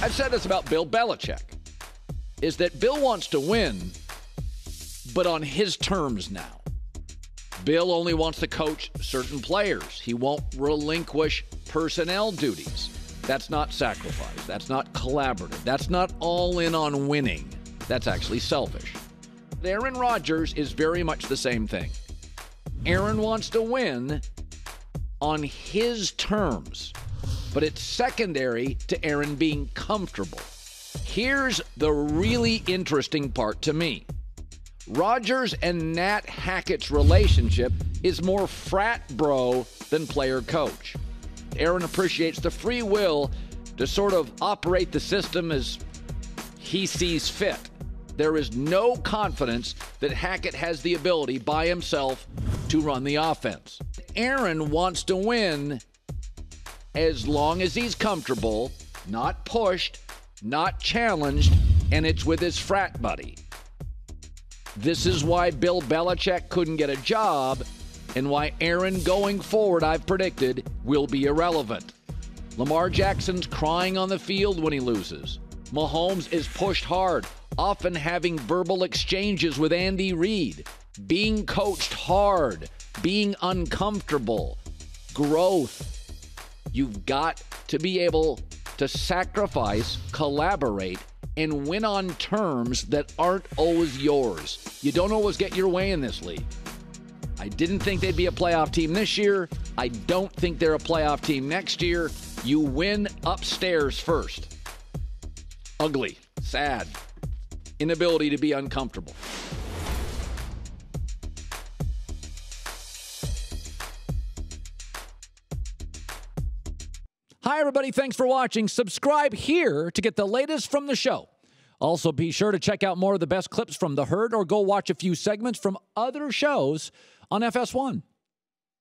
I've said this about Bill Belichick, is that Bill wants to win, but on his terms now. Bill only wants to coach certain players. He won't relinquish personnel duties. That's not sacrifice. That's not collaborative. That's not all in on winning. That's actually selfish. Aaron Rodgers is very much the same thing. Aaron wants to win on his terms, but it's secondary to Aaron being comfortable. Here's the really interesting part to me. Rodgers and Nat Hackett's relationship is more frat bro than player-coach. Aaron appreciates the free will to sort of operate the system as he sees fit. There is no confidence that Hackett has the ability by himself to run the offense. Aaron wants to win as long as he's comfortable, not pushed, not challenged, and it's with his frat buddy. This is why Bill Belichick couldn't get a job and why Aaron going forward, I've predicted, will be irrelevant. Lamar Jackson's crying on the field when he loses. Mahomes is pushed hard, often having verbal exchanges with Andy Reid, being coached hard, being uncomfortable, growth. You've got to be able to sacrifice, collaborate, and win on terms that aren't always yours. You don't always get your way in this league. I didn't think they'd be a playoff team this year. I don't think they're a playoff team next year. You win upstairs first. Ugly, sad, inability to be uncomfortable. Hi, everybody. Thanks for watching. Subscribe here to get the latest from the show. Also, be sure to check out more of the best clips from The Herd or go watch a few segments from other shows on FS1.